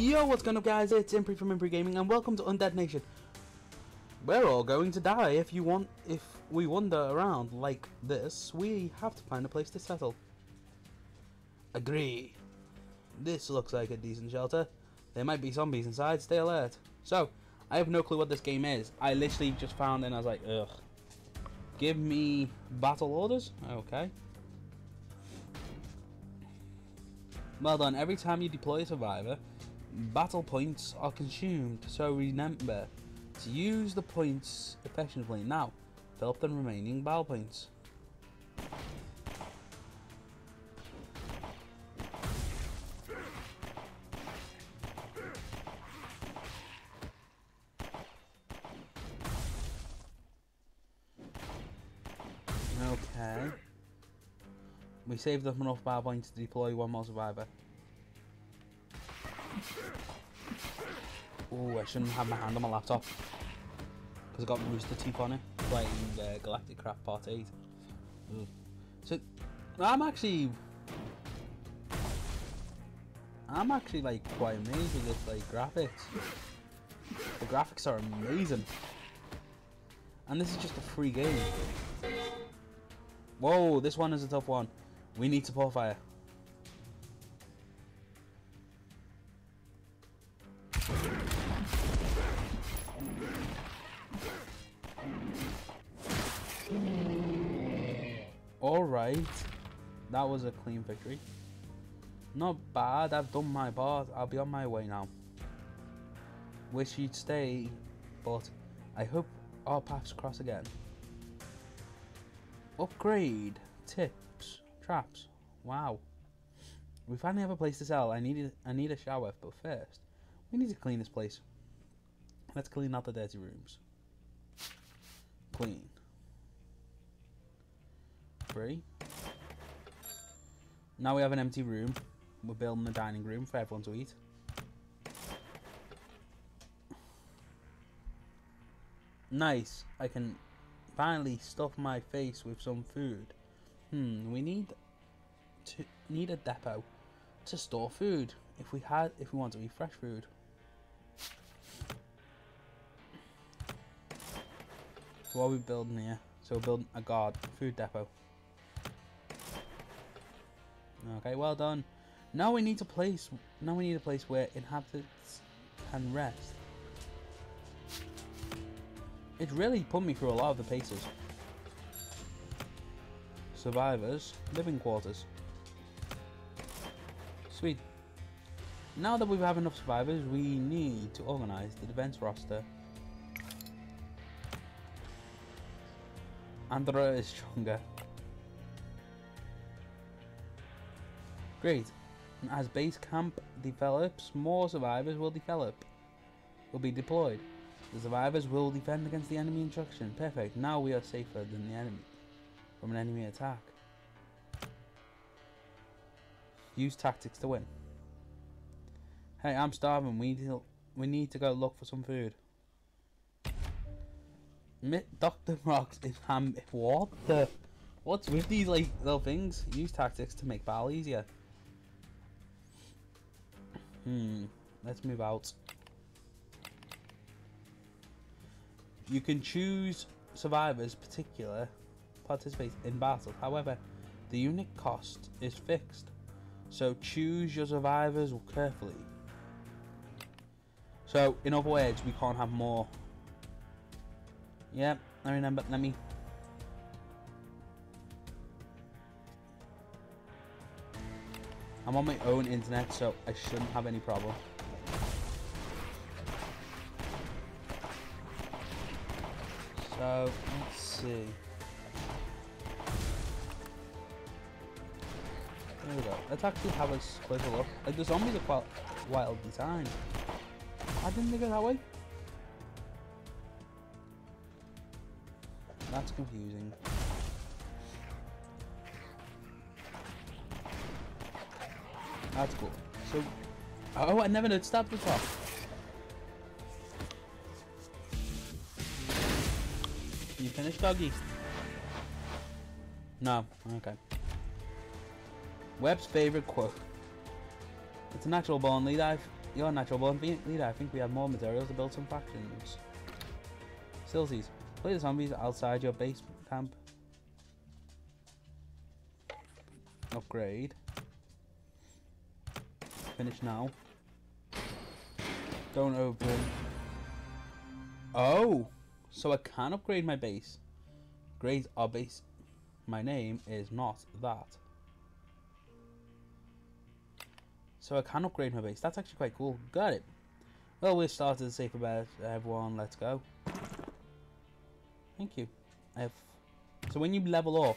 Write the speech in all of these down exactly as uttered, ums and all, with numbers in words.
Yo, what's going on guys, it's Impre from Impre Gaming and welcome to Undead Nation. We're all going to die if you want, if we wander around like this, we have to find a place to settle. Agree. This looks like a decent shelter. There might be zombies inside, stay alert. So, I have no clue what this game is. I literally just found it and I was like, ugh. Give me battle orders? Okay. Well done, every time you deploy a survivor, battle points are consumed, so remember to use the points effectively. Now, fill up the remaining battle points. Okay. We saved up enough power points to deploy one more survivor. Ooh, I shouldn't have my hand on my laptop. Because I got Rooster Teeth on it, playing uh, Galactic Craft Part eight. Ooh. So, I'm actually... I'm actually, like, quite amazed with this, like, graphics. The graphics are amazing. And this is just a free game. Whoa, this one is a tough one. We need to pour fire. Alright. That was a clean victory. Not bad, I've done my part. I'll be on my way now. Wish you'd stay, but I hope our paths cross again. Upgrade. Tips. Traps. Wow. We finally have a place to sell. I need a, I need a shower, but first, we need to clean this place. Let's clean out the dirty rooms. Clean. Free. Now we have an empty room. We're building a dining room for everyone to eat. Nice. I can... finally stuff my face with some food. Hmm, we need to need a depot to store food if we had if we want to eat fresh food. So what are we building here? So we're building a guard food depot. Okay, well done. Now we need a place now we need a place where inhabitants can rest. It really put me through a lot of the paces. Survivors, living quarters. Sweet. Now that we have enough survivors, we need to organize the defense roster. Andra is stronger. Great. As base camp develops, more survivors will develop, will be deployed. The survivors will defend against the enemy instruction. Perfect. Now we are safer than the enemy from an enemy attack. Use tactics to win. Hey, I'm starving. We need to, we need to go look for some food. Doctor Marks in ham. What the? What's with these like little things? Use tactics to make battle easier. Hmm. Let's move out. You can choose survivors particular participate in battle. However, the unit cost is fixed, so choose your survivors carefully. So, in other words, we can't have more. Yeah, I remember. Let me. I'm on my own internet, so I shouldn't have any problem. So, let's see. There we go. Let's actually have a closer look. Like, the zombies are quite wild design. I didn't think of it that way. That's confusing. That's cool. So, oh, I never noticed that before. You finished, doggy? No. Okay. Webb's favorite quote. It's a natural born leader. I've You're a natural born leader. I think we have more materials to build some factions. Silsies, play the zombies outside your base camp. Upgrade. Finish now. Don't open. Oh! So I can upgrade my base. Grades are base. My name is not that. So I can upgrade my base. That's actually quite cool. Got it. Well, we started the safer bed, everyone. Let's go. Thank you. I have... So when you level up,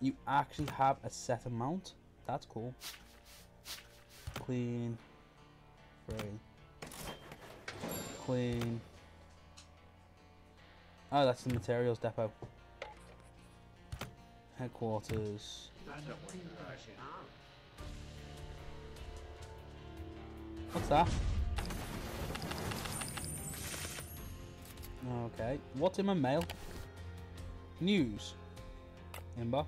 you actually have a set amount. That's cool. Clean. Free. Clean. Oh, that's the materials depot. Headquarters. What's that? Okay. What's in my mail? News. Inbox.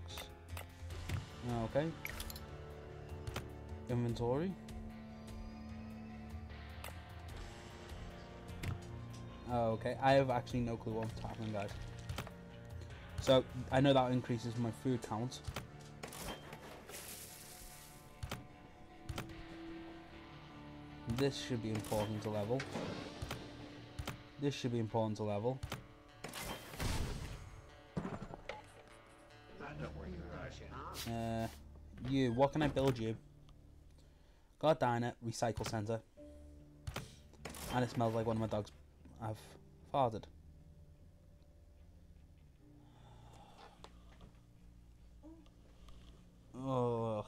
Okay. Inventory. Okay, I have actually no clue what's happening, guys. So, I know that increases my food count. This should be important to level. This should be important to level. Uh, you, what can I build you? Got a diner, recycle centre. And it smells like one of my dogs. I've farted. Ugh.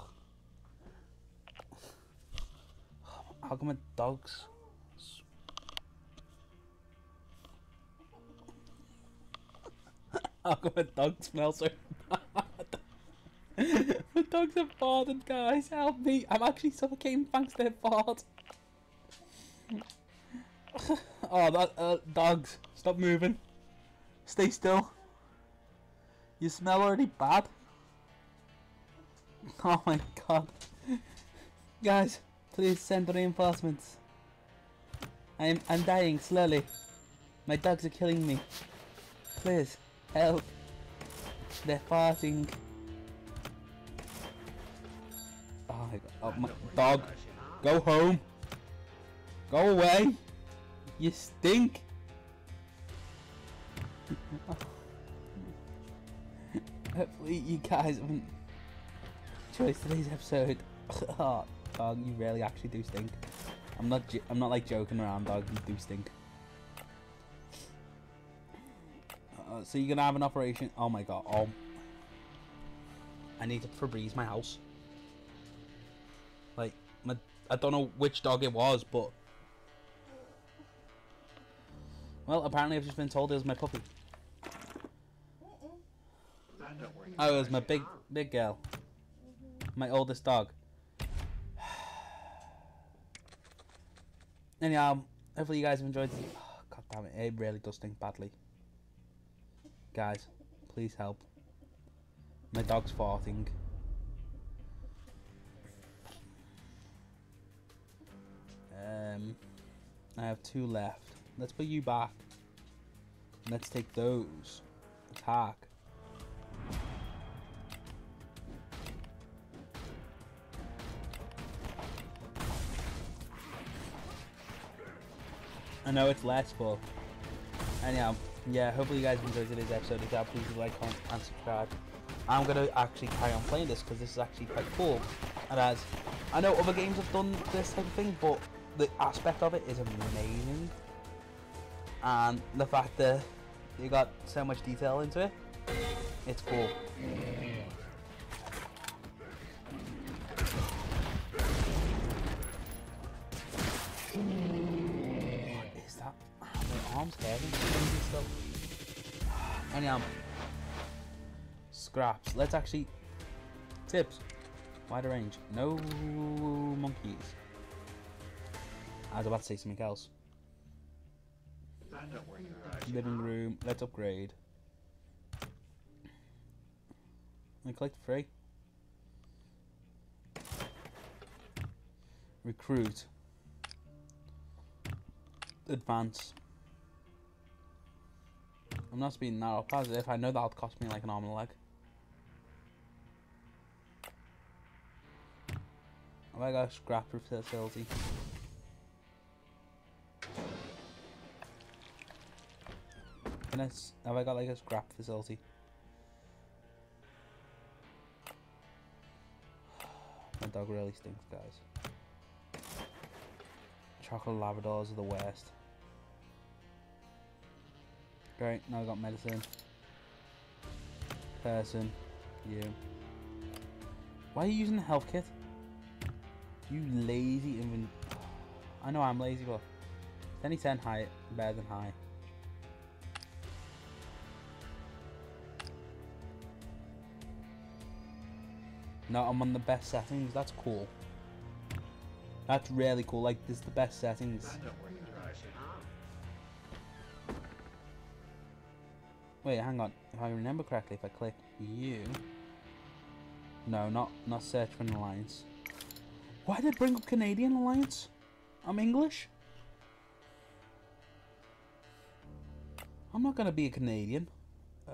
How come a dog's? How come a dog smells so bad? The dogs have farted, guys. Help me! I'm actually suffocating thanks to their fart. Oh, that, uh, dogs, stop moving. Stay still. You smell already bad. Oh my god. Guys, please send reinforcements. I'm, I'm dying slowly. My dogs are killing me. Please, help. They're farting. Oh my god. Oh, my dog, go home. Go away. You stink! Hopefully you guys haven't enjoyed today's episode. Oh, dog, you really actually do stink. I'm not I'm not like joking around, dog, you do stink. Uh, so you're gonna have an operation. Oh my god, oh. I need to Febreze my house. Like, my, I don't know which dog it was, but well, apparently I've just been told it was my puppy. Oh, it was my big, big girl. My oldest dog. Anyhow, hopefully you guys have enjoyed this. Oh, god damn it, it really does stink badly. Guys, please help. My dog's farting. Um, I have two left. Let's put you back. Let's take those. Attack. I know it's less, but anyhow, yeah, hopefully you guys enjoyed today's episode. If you have, please like, comment, and subscribe. I'm going to actually carry on playing this because this is actually quite cool. And as I know other games have done this type of thing, but the aspect of it is amazing. And the fact that you got so much detail into it, it's cool. What is that? My arm's heavy. Anyhow, scraps. Let's actually. Tips. Wider range. No monkeys. I was about to say something else. Living room, let's upgrade. I clicked free. recruit, advance. I'm not being narrow positive, I know that'll cost me like an arm and a leg. Have I got a scrap facility? Can I, have I got like a scrap facility? My dog really stinks, guys. Chocolate Labradors are the worst. Great, now I've got medicine. Person, you. Why are you using the health kit? You lazy inven- I know I'm lazy, but any ten high, better than high. No, I'm on the best settings, that's cool. That's really cool, like this is the best settings. Wait, hang on, if I remember correctly, if I click you... No, not, not search for an alliance. Why did it bring up Canadian alliance? I'm English? I'm not gonna be a Canadian. Uh,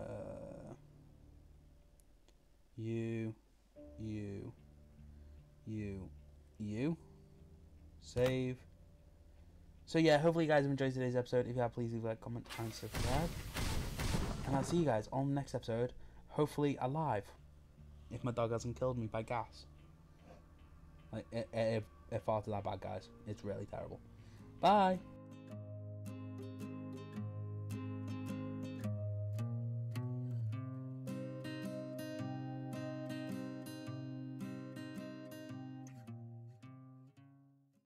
you... You, you, you, save. So yeah, hopefully you guys have enjoyed today's episode. If you have, please leave a like, comment, and subscribe. And I'll see you guys on the next episode, hopefully alive. If my dog hasn't killed me by gas. Like, it, it, it farted that bad, guys. It's really terrible. Bye.